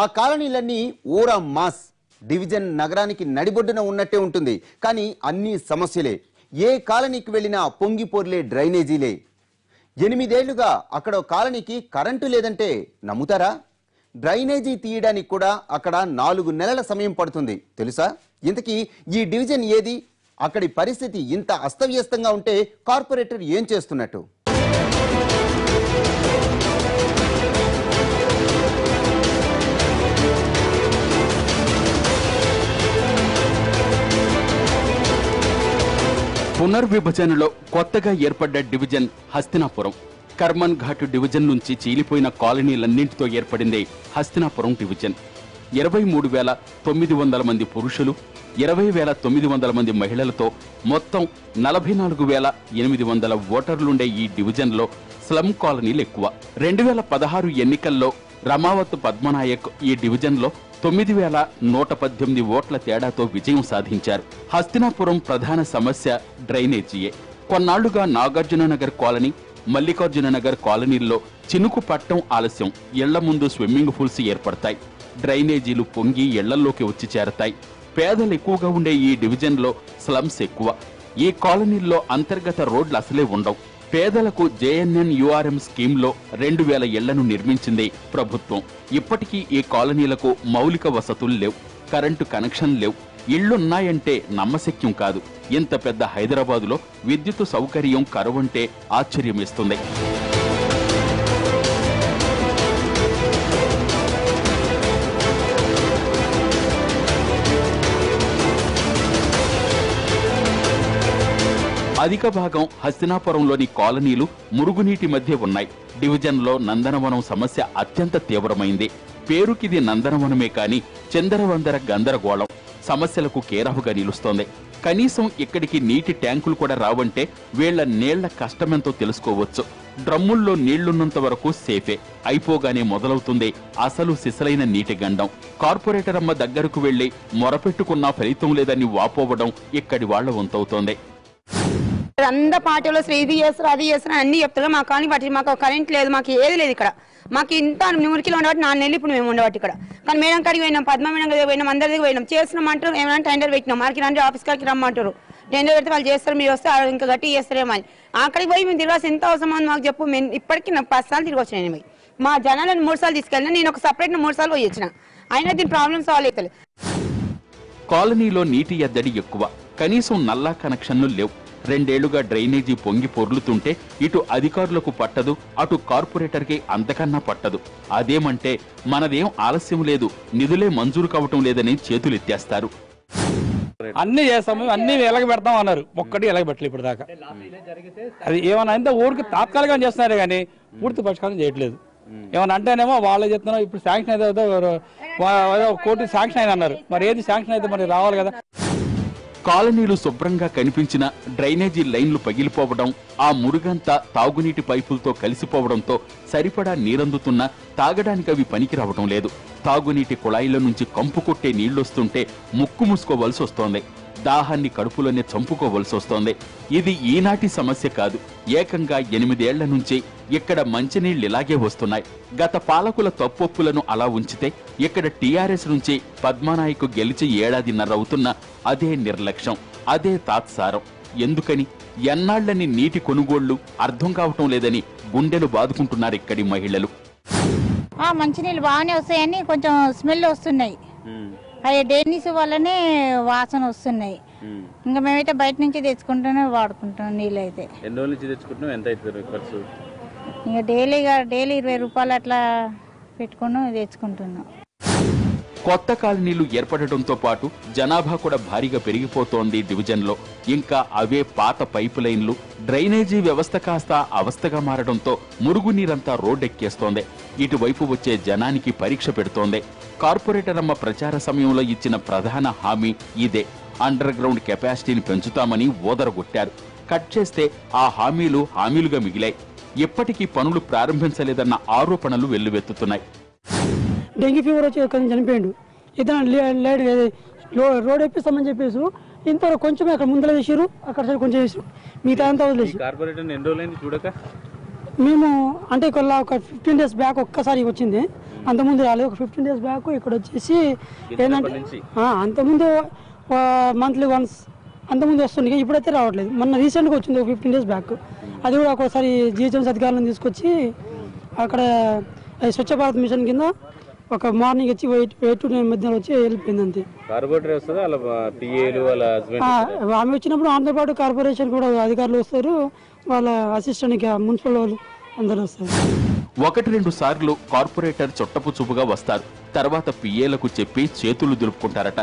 ఆ కాలనీలన్నీ ఊర mass division నగరానికి నడిబొడ్డున ఉన్నట్టే ఉంటుంది. కానీ అన్ని సమస్యలే. ఏ కాలనీకి వెళ్ళినా పొంగిపోర్లే డ్రైనేజీలే. 8 ఏళ్లుగా అక్కడ కాలనీకి కరెంటు లేదంటే నమ్ముతారా? డ్రైనేజీ తీయడానికి కూడా అక్కడ 4 నెలల సమయం పడుతుంది తెలుసా? ఇంతకీ ఈ డివిజన్ ఏది? అక్కడి పరిస్థితి ఇంత అస్తవ్యస్తంగా ఉంటే కార్పొరేటర్ ఏం చేస్తున్నట్టు? పునర్విభజనలో కొత్తగా ఏర్పడ్డ డివిజన్ హస్తినాపురం. కర్మన్ ఘాట్ డివిజన్ నుంచి చీలిపోయిన కాలనీలన్నింటితో ఏర్పడిందే హస్తినాపురం డివిజన్. 23,900 మంది పురుషులు, 20,900 మంది మహిళలతో మొత్తం 44,800 ఓటర్లుండే ఈ డివిజన్లో స్లమ్ కాలనీలు ఎక్కువ. 2016 ఎన్నికల్లో రామావత్ పద్మనాయక్ ఈ డివిజన్లో 9,118 ఓట్ల తేడాతో విజయం సాధించారు. హస్తినాపురం ప్రధాన సమస్య డ్రైనేజీయే. కొన్నాళ్లుగా నాగార్జుననగర్ కాలనీ, మల్లికార్జుననగర్ కాలనీల్లో చినుకు పట్టం ఆలస్యం. ఇళ్ల ముందు స్విమ్మింగ్ పూల్స్ ఏర్పడతాయి. డ్రైనేజీలు పొంగి ఇళ్లలోకి వచ్చి చేరతాయి. పేదలు ఎక్కువగా ఉండే ఈ డివిజన్లో స్లమ్స్ ఎక్కువ. ఈ కాలనీల్లో అంతర్గత రోడ్లు అసలే ఉండవు. పేదలకు JNN URM స్కీమ్లో 2,000 ఇళ్లను నిర్మించింది ప్రభుత్వం. ఇప్పటికీ ఈ కాలనీలకు మౌలిక వసతులు లేవు, కరెంటు కనెక్షన్ లేవు. ఇళ్లున్నాయంటే నమ్మశక్యం కాదు. ఇంత పెద్ద హైదరాబాదులో విద్యుత్ సౌకర్యం కరువంటే ఆశ్చర్యమేస్తుంది. అధిక భాగం హస్తినాపురంలోని కాలనీలు మురుగునీటి మధ్య ఉన్నాయి. డివిజన్లో నందనవనం సమస్య అత్యంత తీవ్రమైంది. పేరుకిది నందనవనమే కానీ చందరవందర గందరగోళం సమస్యలకు కేరావుగా నిలుస్తోంది. కనీసం ఇక్కడికి నీటి ట్యాంకులు కూడా రావంటే వీళ్ల నీళ్ల కష్టమెంతో తెలుసుకోవచ్చు. డ్రమ్ముల్లో నీళ్లున్నంత వరకు సేఫే. అయిపోగానే మొదలవుతుంది అసలు సిసలైన నీటి గండం. కార్పొరేటర్ అమ్మ దగ్గరకు వెళ్లి మొరపెట్టుకున్నా ఫలితం లేదని వాపోవడం ఇక్కడి వాళ్ల వంతవుతోంది. అందరు పార్టీలో అసలు ఇది చేస్తారు, అది చేస్తారు అన్ని చెప్తారు. మా కానీ వాటి మాకు కరెంట్ లేదు, మాకు ఏది లేదు. ఇక్కడ మాకు ఇంత 3 కిలో ఉండబట్టి 4 నెలలు ఇప్పుడు మేము ఉండబట్టి ఇక్కడ. కానీ మేడం కాడికి పోయినాం, పద్మ మేడం దగ్గర పోయినాం, అందరి దగ్గర పోయినాం. చేస్తున్నాం అంటారు. ఏమైనా టెండర్ పెట్టినాం, మార్కి రండి, ఆఫీస్ కాడికి రమ్మంటారు. టెండర్ పెడితే వాళ్ళు చేస్తారు, మీరు వస్తే ఇంకా గట్టి చేస్తారేమో అని. అక్కడికి పోయి మేము తిరగాల్సి ఎంత అవసరం అని మాకు చెప్పు. మేము ఇప్పటికీ 5 సార్లు తిరిగి వచ్చినాయి. నేను పోయి మా జనాలను 3 సార్లు తీసుకెళ్ళినా. నేను ఒక సపరేట్గా 3 సార్లు పోయి వచ్చిన. అయినా దీని ప్రాబ్లం సాల్వ్ అవుతలేదు. కాలనీలో నీటి ఎద్దడి ఎక్కువ. కనీసం నల్లా కనెక్షన్లు లేవు. 2 ఏళ్లుగా డ్రైనేజీ పొంగి పొర్లుతుంటే ఇటు అధికారులకు పట్టదు, అటు కార్పొరేటర్కి అంతకన్నా పట్టదు. అదేమంటే మనదేం ఆలస్యం లేదు, నిధులే మంజూరు కావటం లేదని చేతులెత్తేస్తారు. అన్ని చేస్తాము, అన్ని ఎలాగ పెడతాం అన్నారు. ఒక్కటి ఎలాగ పెట్టలేదు ఇప్పుడు దాకా. అది ఏమన్నా అంటే ఊరికి తాత్కాలికంగా చేస్తున్నారే కానీ పూర్తి పరిష్కారం చేయట్లేదు. ఏమన్నా అంటేనేమో వాళ్ళే చెప్తున్నారు ఇప్పుడు శాంక్షన్ అయితే 1 కోటి శాంక్షన్ అయింది అన్నారు. మరి ఏది శాంక్షన్ అయితే మరి రావాలి కదా. కాలనీలు శుభ్రంగా కనిపించిన డ్రైనేజీ లైన్లు పగిలిపోవడం, ఆ మురుగంతా తాగునీటి పైపులతో కలిసిపోవడంతో సరిపడా నీరందుతున్నా తాగడానికి అవి పనికి రావడం లేదు. తాగునీటి కుళాయిల నుంచి కంపు కొట్టే నీళ్లొస్తుంటే ముక్కు మూసుకోవలసి వస్తోంది. దాహాన్ని కడుపులోనే చంపుకోవలసి వస్తోంది. ఇది ఈనాటి సమస్య కాదు. ఏకంగా 8 ఏళ్ల నుంచి ఇక్కడ మంచినీళ్లు ఇలాగే వస్తున్నాయి. గత పాలకుల తప్పొప్పులను అలా ఉంచితే ఇక్కడ టీఆర్ఎస్ నుంచి పద్మానాయక్ గెలిచి 1.5 ఏళ్లు అవుతున్న అదే నిర్లక్ష్యం, అదే తాత్సారం. ఎందుకని ఎన్నాళ్లని నీటి కొనుగోళ్లు అర్థం కావటం లేదని గుండెలు బాదుకుంటున్నారు ఇక్కడి మహిళలు. మంచినీళ్ళు బాగానే వస్తాయని కొంచెం స్మెల్ వస్తున్నాయి. అదే డేనిస్ వల్లనే వాసన వస్తున్నాయి. ఇంకా మేమైతే బయట నుంచి తెచ్చుకుంటూనే వాడుకుంటాం. నీళ్ళు అయితే ఎన్ని రోజుల నుంచి తెచ్చుకుంటాం? ఎంత అవుతుంది ఖర్చు? ఇంకా డైలీ 20 రూపాయలు అట్లా పెట్టుకుని తెచ్చుకుంటున్నాం. కొత్త కాలనీలు ఏర్పడటంతో పాటు జనాభా కూడా భారీగా పెరిగిపోతోంది డివిజన్లో. ఇంకా అవే పాత పైపు లైన్లు, డ్రైనేజీ వ్యవస్థ కాస్త అవస్థగా మారడంతో మురుగునీరంతా రోడ్డెక్కేస్తోంది. ఇటువైపు వచ్చే జనానికి పరీక్ష పెడుతోంది. కార్పొరేటర్ అమ్మ ప్రచార సమయంలో ఇచ్చిన ప్రధాన హామీ ఇదే. అండర్ గ్రౌండ్ కెపాసిటీని పెంచుతామని ఓదరగొట్టారు. కట్ చేస్తే ఆ హామీలు హామీలుగా మిగిలాయి. ఎప్పటికీ పనులు ప్రారంభించలేదన్న ఆరోపణలు వెల్లువెత్తుతున్నాయి. డెంగ్యూ ఫీవర్ వచ్చి చనిపోయిండు ఇతను. రోడ్ ఎప్పిస్తామని చెప్పేసి ఇంతవరకు కొంచెం అక్కడ ముందర చేసారు, అక్కడ కొంచెం చేసారు. మిగతా అంతా వదిలేసి చూడక మేము అంటే 15 డేస్ బ్యాక్ ఒక్కసారి వచ్చింది. अंत मुझे 15 days बैक इकड़े अंत मंथली वन्स अंत मुझे इपड़े रावट मैं रीसेंट 15 days बैक अभी सारी जीएचएमसी अधिकारुलनु अక్కడ स्वच्छ भारत मिशन కింద ఒక మార్నింగ్ వచ్చి 8 to 9 మధ్యన వచ్చి వెళ్ళిపోయిందండి. కార్పొరేటర్ వస్తదా అలా టీఏలు అలా హస్బెండ్ ఆమె వచ్చినప్పుడు ఆన్ ద పార్ట్ కార్పొరేషన్ కూడా అధికారులు వస్తారు వాళ్ళ అసిస్టెంట్ కి మున్సిపల్ వాళ్ళు అందరూ వస్తారు. ఒకటి రెండు సార్లు కార్పొరేటర్ చొట్టపు చూపుగా వస్తారు. తర్వాత పీఏలకు చెప్పి చేతులు దులుపుకుంటారట.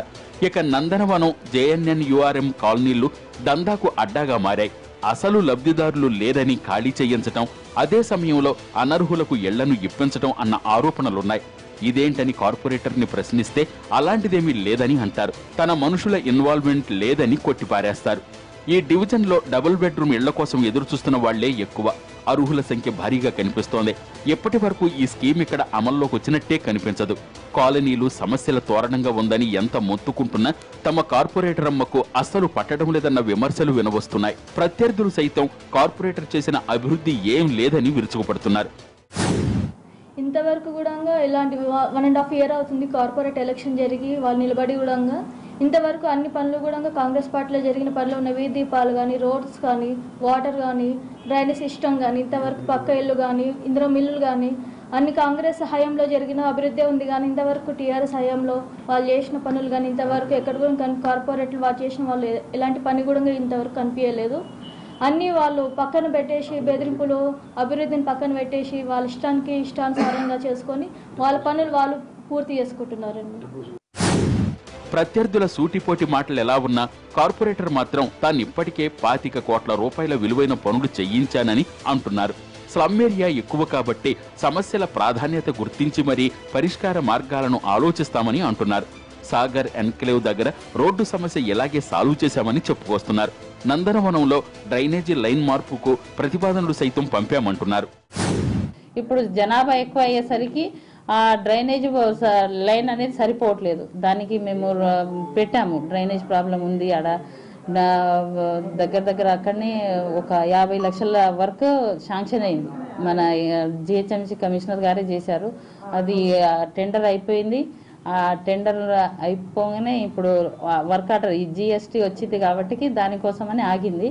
ఇక నందనవనం JNNURM కాలనీలు దందాకు అడ్డాగా మారాయి. అసలు లబ్ధిదారులు లేదని ఖాళీ చేయించటం అదే సమయంలో అనర్హులకు ఇళ్లను ఇప్పించటం అన్న ఆరోపణలు ఉన్నాయి. ఇదేంటని కార్పొరేటర్ని ప్రశ్నిస్తే అలాంటిదేమీ లేదని అంటారు. తన మనుషుల ఇన్వాల్వ్‌మెంట్ లేదని కొట్టిపారేస్తారు. ఈ డివిజన్లో డబుల్ బెడ్రూమ్ ఇళ్ల కోసం ఎదురు చూస్తున్న వాళ్ళే ఎక్కువ. అర్హుల సంఖ్య భారీగా కనిపిస్తోంది. ఎప్పటివరకు ఈ స్కీమ్ ఇక్కడ అమల్లోకి వచ్చినట్టే కనిపించదు. కాలనీలు సమస్యల తోరణంగా ఉందని ఎంత మొత్తుకుంటున్నా తమ కార్పొరేటర్ అమ్మకు అసలు పట్టడం లేదన్న విమర్శలు వినవస్తున్నాయి. ప్రత్యర్థులు సైతం కార్పొరేటర్ చేసిన అభివృద్ధి ఏం లేదని విరుచుకుపడుతున్నారు. ఇంతవరకు కూడాంగా ఇలాంటి 1.5 years అవుతుంది కార్పొరేట్ ఎలక్షన్ జరిగి వాళ్ళు నిలబడి కూడాంగా ఇంతవరకు అన్ని పనులు కూడా కాంగ్రెస్ పార్టీలో జరిగిన పనులు ఉన్న వీధి దీపాలు కానీ రోడ్స్ కానీ వాటర్ కానీ డ్రైనేజ్ సిస్టమ్ కానీ ఇంతవరకు పక్క ఇల్లు కానీ ఇందులో మిల్లులు కానీ అన్ని కాంగ్రెస్ హయాంలో జరిగిన అభివృద్ధి ఉంది. కానీ ఇంతవరకు టీఆర్ఎస్ హయాంలో వాళ్ళు చేసిన పనులు కానీ ఇంతవరకు ఎక్కడ కూడా కార్పొరేట్లు వాళ్ళు చేసిన వాళ్ళు ఎలాంటి పని కూడా ఇంతవరకు కనిపించలేదు. అన్నీ వాళ్ళు పక్కన పెట్టేసి బెదిరింపులు అభివృద్ధిని పక్కన పెట్టేసి వాళ్ళ ఇష్టానికి ఇష్టానుసారంగా చేసుకొని వాళ్ళ పనులు వాళ్ళు పూర్తి చేసుకుంటున్నారండి. ప్రత్యర్థుల సూటిపోటి మాటలు ఎలా ఉన్నా కార్పొరేటర్ మాత్రం తాను ఇప్పటికే 25 కోట్ల రూపాయల విలువైన పనులు చేయించానని అంటున్నారు. స్లమ్ ఏరియా ఎక్కువ కాబట్టి సమస్యల ప్రాధాన్యత గుర్తించి మరీ పరిష్కార మార్గాలను ఆలోచిస్తామని అంటున్నారు. సాగర్ ఎన్క్లేవ్ దగ్గర రోడ్డు సమస్య ఎలాగే సాల్వ్ చేశామని చెప్పుకొస్తున్నారు. నందనవనంలో డ్రైనేజీ లైన్ మార్పుకు ప్రతిపాదనలు సైతం పంపామంటున్నారు. ఇప్పుడు జనాభా ఎక్కువ అయ్యేసరికి ఆ డ్రైనేజ్ లైన్ అనేది సరిపోవట్లేదు. దానికి మేము పెట్టాము డ్రైనేజ్ ప్రాబ్లం ఉంది ఆడ దగ్గర అక్కడనే ఒక 50 లక్షల వరకు శాంక్షన్ అయింది. మన GHMC కమిషనర్ గారే చేశారు. అది టెండర్ అయిపోయింది. ఆ టెండర్ అయిపోగానే ఇప్పుడు వర్క్ ఆర్డర్ ఈ GST వచ్చింది కాబట్టి దానికోసమని ఆగింది.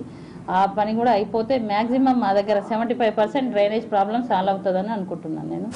ఆ పని కూడా అయిపోతే మ్యాక్సిమం మా దగ్గర 75% డ్రైనేజ్ ప్రాబ్లం సాల్వ్ అవుతుందని అనుకుంటున్నాను నేను.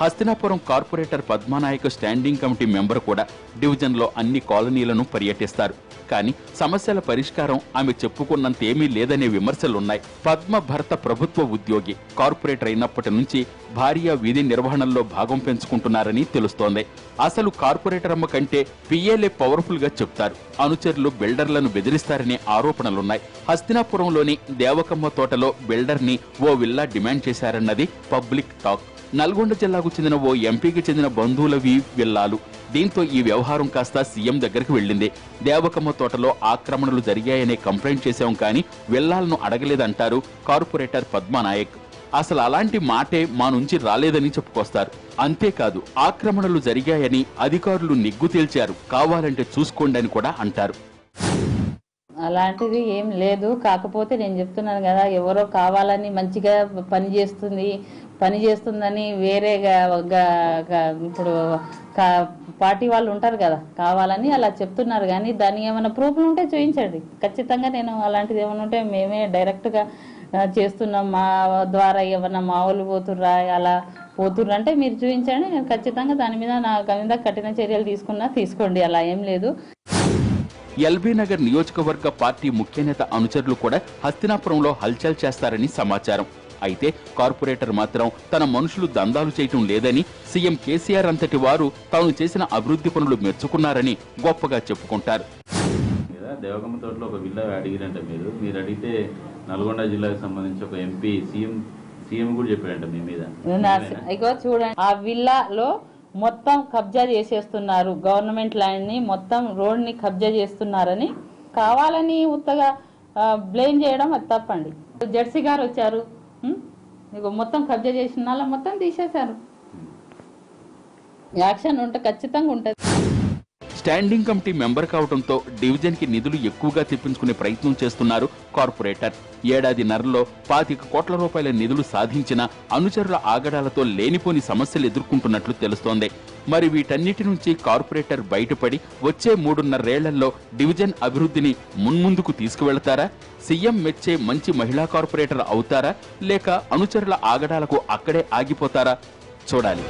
Hastinapuram corporator Padma Naik standing committee member కూడా డివిజన్లో అన్ని కాలనీలను పర్యటిస్తారు. కానీ సమస్యల పరిష్కారం ఆమె చెప్పుకున్నంత ఏమీ లేదనే విమర్శలున్నాయి. పద్మ భర్త ప్రభుత్వ ఉద్యోగి, కార్పొరేటర్ అయినప్పటి నుంచి భార్య వీధి నిర్వహణలో భాగం పెంచుకుంటున్నారని తెలుస్తోంది. అసలు కార్పొరేటర్ అమ్మ కంటే పీఏలే పవర్ఫుల్గా చెప్తారు. అనుచరులు బిల్డర్లను బెదిరిస్తారనే ఆరోపణలున్నాయి. హస్తినాపురంలోని దేవకమ్మ తోటలో బిల్డర్ని ఓ విల్లా డిమాండ్ చేశారన్నది పబ్లిక్ టాక్. నల్గొండ జిల్లాకు చెందిన ఓ ఎంపీకి చెందిన బంధువులవి విల్లాలు. దీంతో ఈ వ్యవహారం కాస్త సీఎం దగ్గరికి వెళ్ళింది. దేవకమ్మ తోటలో ఆక్రమణలు జరిగాయనే కంప్లైంట్ చేశాం కానీ విల్లాలను అడగలేదంటారు కార్పొరేటర్ పద్మా నాయక్. అసలు అలాంటి మాటే మా నుంచి రాలేదని చెప్పుకొస్తారు. అంతేకాదు ఆక్రమణలు జరిగాయని అధికారులు నిగ్గు తేల్చారు, కావాలంటే చూసుకోండి అని కూడా అంటారు. అలాంటిది ఏం లేదు. కాకపోతే నేను చెప్తున్నాను కదా, ఎవరో కావాలని మంచిగా పని చేస్తుందని వేరే ఇప్పుడు పార్టీ వాళ్ళు ఉంటారు కదా, కావాలని అలా చెప్తున్నారు. కానీ దాన్ని ఏమైనా ప్రూఫ్లు ఉంటే చూపించండి. ఖచ్చితంగా నేను అలాంటిది ఏమైనా ఉంటే మేమే డైరెక్ట్గా చేస్తున్నాం, మా ద్వారా ఏమన్నా మావులు పోతుర్రా అలా పోతుర్రంటే మీరు చూపించండి. నేను ఖచ్చితంగా దాని మీద కఠిన చర్యలు తీసుకోండి. అలా ఏం లేదు. ఎల్బీ నగర్ నియోజకవర్గ పార్టీ ముఖ్యనేత అనుచరులు కూడా హస్తినాపురంలో హల్చల్ చేస్తారని సమాచారం. అయితే కార్పొరేటర్ మాత్రం తన మనుషులు దందాలు చేయటం లేదని, సీఎం కేసీఆర్ అంతటి వారు తాను చేసిన అభివృద్ధి పనులు మెచ్చుకున్నారని గొప్పగా చెప్పుకుంటారు. దేవకమ్మ తోటలో ఒక విల్లా అడిగిరంట. మీరు అడిగితే నల్గొండ జిల్లాకు సంబంధించి ఒక ఎంపీ సీఎం కూడా చెప్పారంట మీ మీద. చూడండి, ఆ విల్లాలో మొత్తం కబ్జా చేసేస్తున్నారు. గవర్నమెంట్ ల్యాండ్ ని మొత్తం రోడ్ ని కబ్జా చేస్తున్నారని కావాలని ఉత్తగా బ్లేమ్ చేయడం అది తప్పండి. జెడ్సీ గారు వచ్చారు, మొత్తం కబ్జా చేసిన వాళ్ళ మొత్తం తీసేశారు. యాక్షన్ ఉంటే ఖచ్చితంగా ఉంటుంది. స్టాండింగ్ కమిటీ మెంబర్ కావడంతో డివిజన్ కి నిధులు ఎక్కువగా తెప్పించుకునే ప్రయత్నం చేస్తున్నారు కార్పొరేటర్. ఏడాది నరలో 25 కోట్ల రూపాయల నిధులు సాధించిన అనుచరుల ఆగడాలతో లేనిపోని సమస్యలు ఎదుర్కొంటున్నట్లు తెలుస్తోంది. మరి వీటన్నిటి నుంచి కార్పొరేటర్ బయటపడి వచ్చే 3.5 ఏళ్లలో డివిజన్ అభివృద్ధిని మున్ముందుకు తీసుకువెళ్తారా? సీఎం మెచ్చే మంచి మహిళా కార్పొరేటర్ అవుతారా లేక అనుచరుల ఆగడాలకు అక్కడే ఆగిపోతారా? చూడాలి.